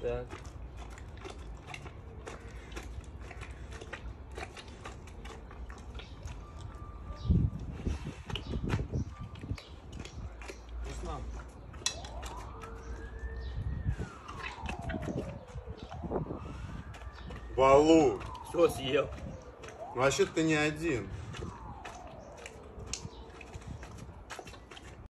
Так. Балу! Все съел. Вообще-то ты не один.